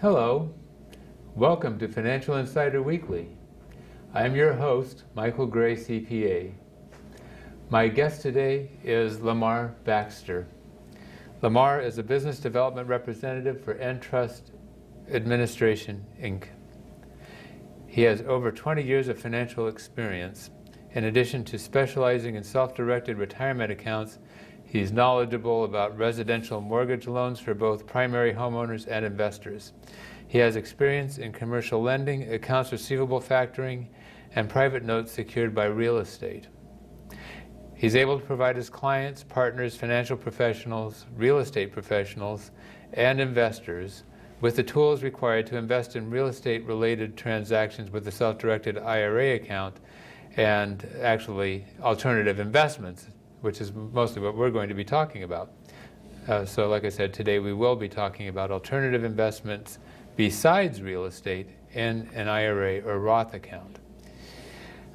Hello, welcome to Financial Insider Weekly. I'm your host, Michael Gray, CPA. My guest today is Lamar Baxter. Lamar is a business development representative for Entrust Administration, Inc. He has over 20 years of financial experience. In addition to specializing in self-directed retirement accounts, he's knowledgeable about residential mortgage loans for both primary homeowners and investors. He has experience in commercial lending, accounts receivable factoring, and private notes secured by real estate. He's able to provide his clients, partners, financial professionals, real estate professionals, and investors with the tools required to invest in real estate-related transactions with a self-directed IRA account and actually alternative investments, which is mostly what we're going to be talking about. So like I said, today we will be talking about alternative investments besides real estate in an IRA or Roth account.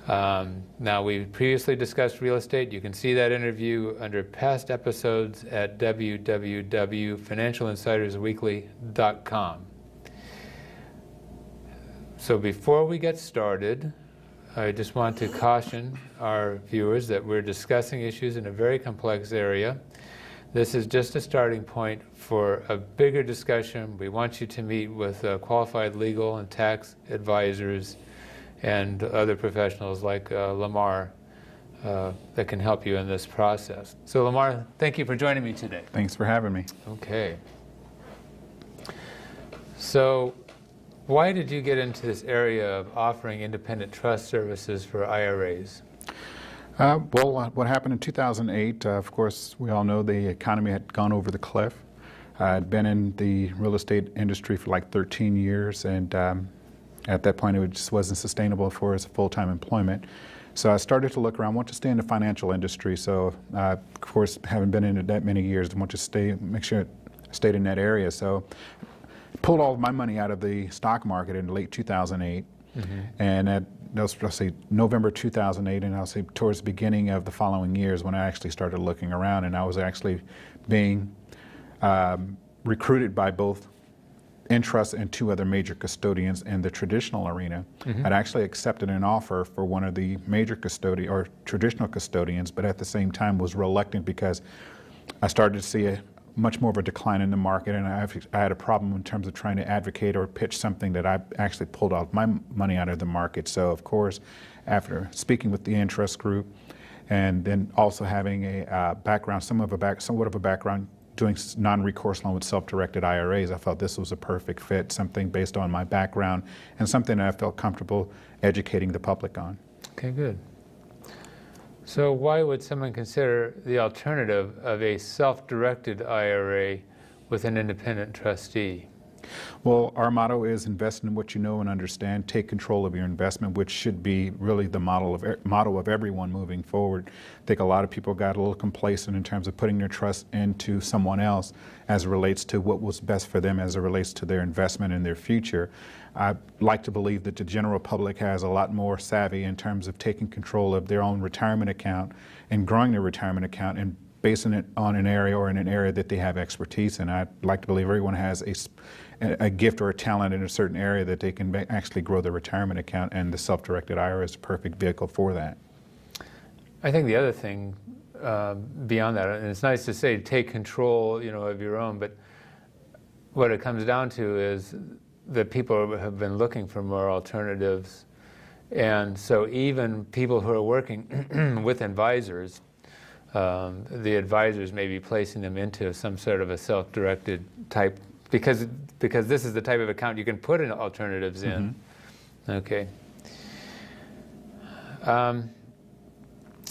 Now, we previously discussed real estate. You can see that interview under past episodes at www.financialinsidersweekly.com. So before we get started, I just want to caution our viewers that we're discussing issues in a very complex area. This is just a starting point for a bigger discussion. We want you to meet with qualified legal and tax advisors and other professionals like Lamar that can help you in this process. So Lamar, thank you for joining me today. Thanks for having me. Okay. So, why did you get into this area of offering independent trust services for IRAs? Well, what happened in 2008, of course, we all know the economy had gone over the cliff. I'd been in the real estate industry for like 13 years, and at that point it just wasn't sustainable for us full-time employment. So I started to look around. I want to stay in the financial industry, so of course, having been in it that many years, I want to make sure it stayed in that area. So pulled all of my money out of the stock market in late 2008, and at, I'll say November 2008, and I'll say towards the beginning of the following years when I actually started looking around, and I was actually being recruited by both Entrust and two other major custodians in the traditional arena. I'd actually accepted an offer for one of the major custodian or traditional custodians, but at the same time was reluctant because I started to see a much more of a decline in the market, and I had a problem in terms of trying to advocate or pitch something that I actually pulled out my money out of the market. So of course, after speaking with the Entrust group, and then also having a background, somewhat of a background doing non-recourse loan with self-directed IRAs, I felt this was a perfect fit, something based on my background and something that I felt comfortable educating the public on. Okay, good. So why would someone consider the alternative of a self-directed IRA with an independent trustee? Well, our motto is invest in what you know and understand, take control of your investment, which should be really the motto of everyone moving forward. I think a lot of people got a little complacent in terms of putting their trust into someone else as it relates to what was best for them as it relates to their investment and their future. I like to believe that the general public has a lot more savvy in terms of taking control of their own retirement account and growing their retirement account and basing it on an area or in an area that they have expertise in. I'd like to believe everyone has a gift or a talent in a certain area that they can actually grow their retirement account, and the self-directed IRA is a perfect vehicle for that. I think the other thing beyond that, and it's nice to say take control, you know, of your own, but what it comes down to is that people have been looking for more alternatives, and so even people who are working with advisors, the advisors may be placing them into some sort of a self-directed type, because this is the type of account you can put in alternatives in. Okay. All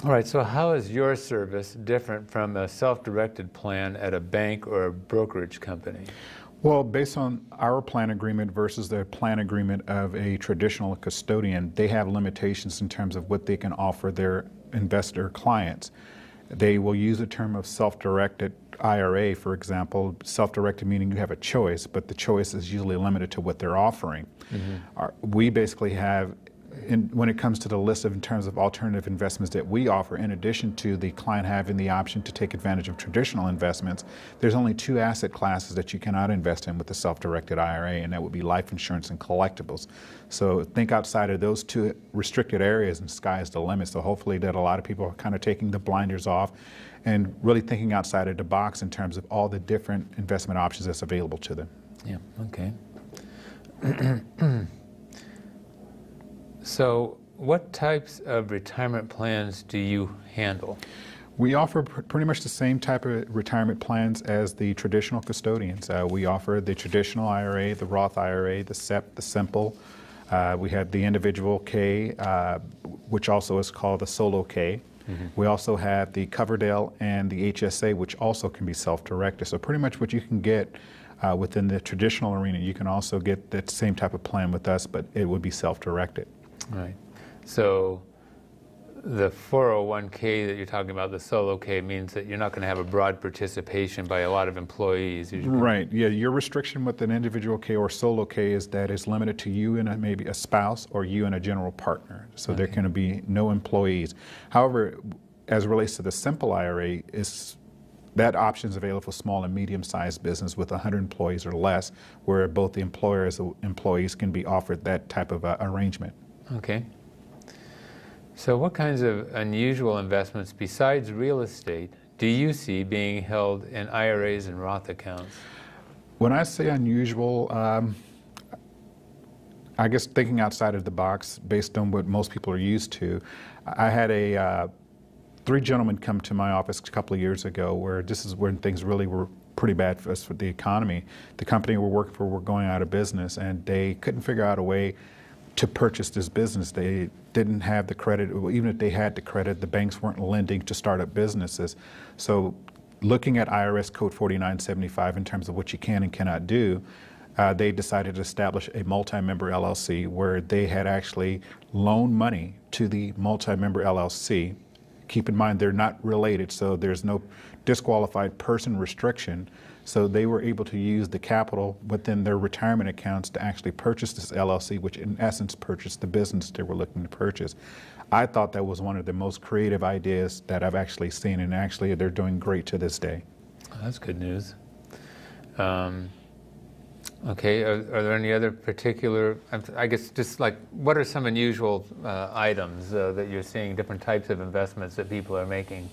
right, so how is your service different from a self-directed plan at a bank or a brokerage company? Well, based on our plan agreement versus the plan agreement of a traditional custodian, they have limitations in terms of what they can offer their investor clients. They will use the term of self-directed IRA, for example. Self-directed meaning you have a choice, but the choice is usually limited to what they're offering. We basically have when it comes to the list in terms of alternative investments that we offer, in addition to the client having the option to take advantage of traditional investments, there's only two asset classes that you cannot invest in with the self-directed IRA, and that would be life insurance and collectibles. So think outside of those two restricted areas and sky's the limit. So hopefully that a lot of people are kind of taking the blinders off and really thinking outside of the box in terms of all the different investment options that's available to them. Yeah, okay. So what types of retirement plans do you handle? We offer pretty much the same type of retirement plans as the traditional custodians. We offer the traditional IRA, the Roth IRA, the SEP, the SIMPLE. We have the individual K, which also is called the solo K. Mm-hmm. We also have the Coverdell and the HSA, which also can be self-directed. So pretty much what you can get within the traditional arena, you can also get that same type of plan with us, but it would be self-directed. Right. So the 401k that you're talking about, the solo K, means that you're not going to have a broad participation by a lot of employees. Right. Yeah, your restriction with an individual K or solo K is that it's limited to you and maybe a spouse or you and a general partner. So okay. There can be no employees. However, as it relates to the simple IRA, that option is available for small and medium-sized business with 100 employees or less, where both the employers and employees can be offered that type of arrangement. Okay. So what kinds of unusual investments besides real estate do you see being held in IRAs and Roth accounts? When I say unusual, I guess thinking outside of the box based on what most people are used to. I had three gentlemen come to my office a couple of years ago where this is when things really were pretty bad for us, for the economy. The company we're working for were going out of business, and they couldn't figure out a way to purchase this business. They didn't have the credit. Even if they had the credit, the banks weren't lending to start up businesses. So looking at IRS Code 4975 in terms of what you can and cannot do, they decided to establish a multi-member LLC where they had actually loaned money to the multi-member LLC. Keep in mind, they're not related, so there's no disqualified person restriction. So they were able to use the capital within their retirement accounts to actually purchase this LLC, which in essence purchased the business they were looking to purchase. I thought that was one of the most creative ideas that I've actually seen, and actually they're doing great to this day. That's good news. Okay, are there any other particular, I guess just like, what are some unusual items that you're seeing, different types of investments that people are making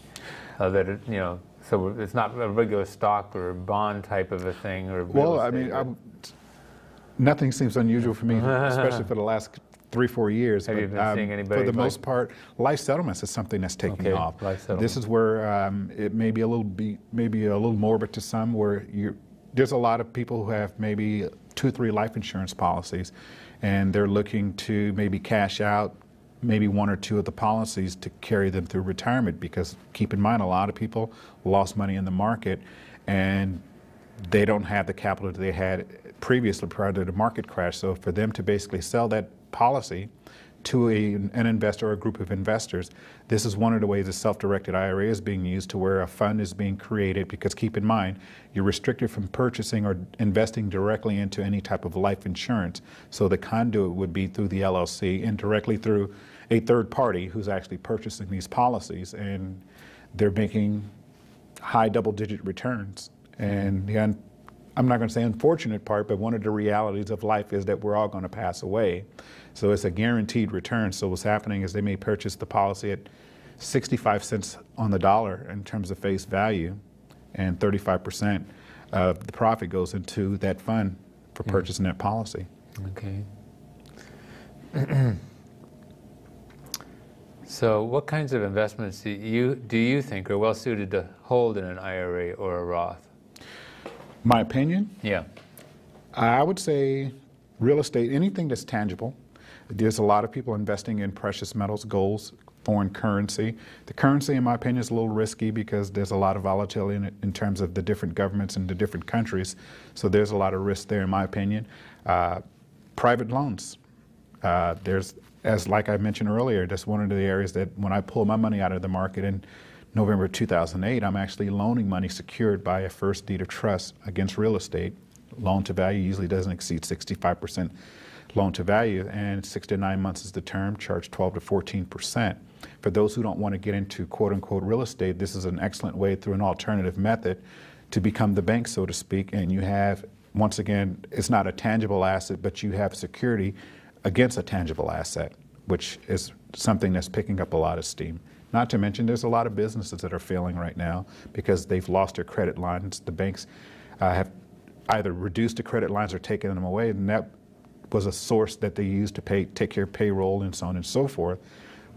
that are, you know, so it's not a regular stock or bond type of a thing or real estate? I mean, nothing seems unusual for me, especially for the last 3-4 years. Have you been seeing anybody? For the most part, life settlements is something that's taking off. Life settlement. This is where it may be a little morbid to some, where there's a lot of people who have maybe 2 or 3 life insurance policies, and they're looking to maybe cash out maybe 1 or 2 of the policies to carry them through retirement, because keep in mind, a lot of people lost money in the market and they don't have the capital that they had previously prior to the market crash. So for them to basically sell that policy to an investor or a group of investors, this is one of the ways a self-directed IRA is being used, to where a fund is being created, because keep in mind, you're restricted from purchasing or investing directly into any type of life insurance. So the conduit would be through the LLC and directly through a third party who's actually purchasing these policies, and they're making high double-digit returns. And I'm not going to say unfortunate part, but one of the realities of life is that we're all going to pass away. So it's a guaranteed return. So what's happening is they may purchase the policy at 65 cents on the dollar in terms of face value, and 35% of the profit goes into that fund for purchasing that policy. Okay. So what kinds of investments do you think are well suited to hold in an IRA or a Roth? My opinion? Yeah. I would say real estate, anything that's tangible. There's a lot of people investing in precious metals, golds, foreign currency. The currency, in my opinion, is a little risky because there's a lot of volatility in it in terms of the different governments and the different countries. So there's a lot of risk there, in my opinion. Private loans. Like I mentioned earlier, that's one of the areas that when I pull my money out of the market in November 2008, I'm actually loaning money secured by a first deed of trust against real estate. Loan to value usually doesn't exceed 65%. loan to value, and 6 to 9 months is the term, charge 12 to 14%. For those who don't want to get into quote unquote real estate, this is an excellent way through an alternative method to become the bank, so to speak, and you have, once again, it's not a tangible asset, but you have security against a tangible asset, which is something that's picking up a lot of steam. Not to mention there's a lot of businesses that are failing right now because they've lost their credit lines. The banks have either reduced the credit lines or taken them away, and that was a source that they used to take care of payroll and so on and so forth,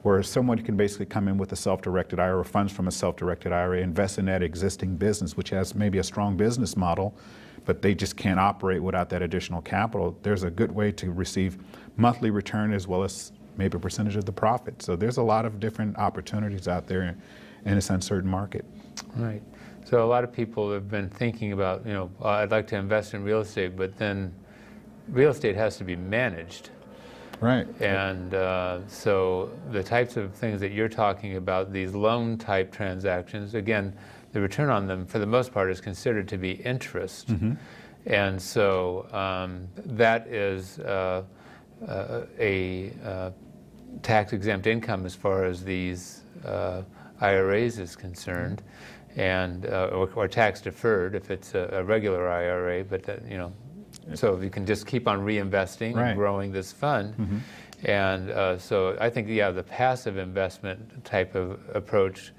where someone can basically come in with a self-directed IRA or funds from a self-directed IRA, invest in that existing business, which has maybe a strong business model, but they just can't operate without that additional capital. There's a good way to receive monthly return as well as maybe a percentage of the profit. So there's a lot of different opportunities out there in this uncertain market. Right. So a lot of people have been thinking about, you know, I'd like to invest in real estate, but then real estate has to be managed. Right. And so the types of things that you're talking about, these loan type transactions, again, the return on them for the most part is considered to be interest. Mm-hmm. And so that is a tax-exempt income as far as these IRAs is concerned, and or tax-deferred if it's a regular IRA. But that, you know, so you can just keep on reinvesting and growing this fund. Mm-hmm. And so I think, yeah, the passive investment type of approach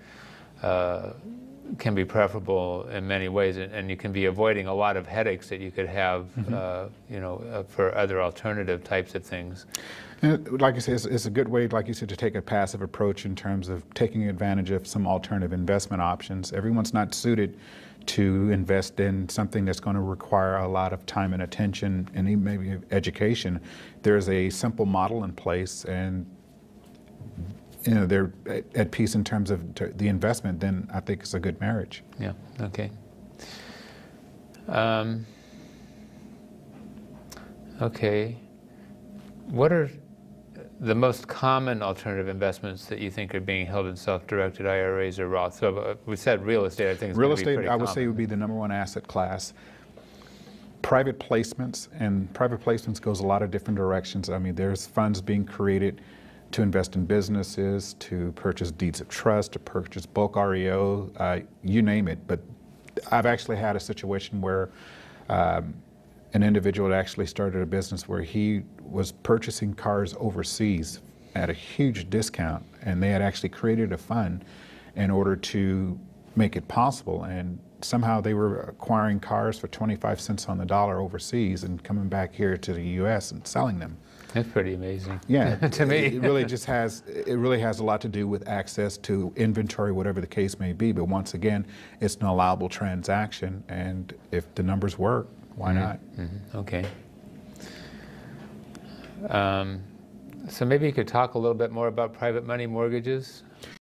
can be preferable in many ways, and you can be avoiding a lot of headaches that you could have, mm-hmm. You know, for other alternative types of things. And like I said, it's a good way, like you said, to take a passive approach in terms of taking advantage of some alternative investment options. Everyone's not suited to invest in something that's going to require a lot of time and attention and even maybe education. There's a simple model in place, and you know, they're at peace in terms of the investment, then I think it's a good marriage. Yeah, okay. Okay. What are the most common alternative investments that you think are being held in self-directed IRAs or Roth? So we said real estate, I think is going to be pretty common. Real estate, I would say, would be the number one asset class. Private placements, and private placements goes a lot of different directions. I mean, there's funds being created to invest in businesses, to purchase deeds of trust, to purchase bulk REO, you name it. But I've actually had a situation where an individual actually started a business where he was purchasing cars overseas at a huge discount, and they had actually created a fund in order to make it possible. And somehow they were acquiring cars for 25 cents on the dollar overseas and coming back here to the U.S. and selling them. That's pretty amazing. Yeah, to me, it really just has, it really has a lot to do with access to inventory, whatever the case may be. But once again, it's an allowable transaction, and if the numbers work, why not? Mm-hmm. Okay. So maybe you could talk a little bit more about private money mortgages.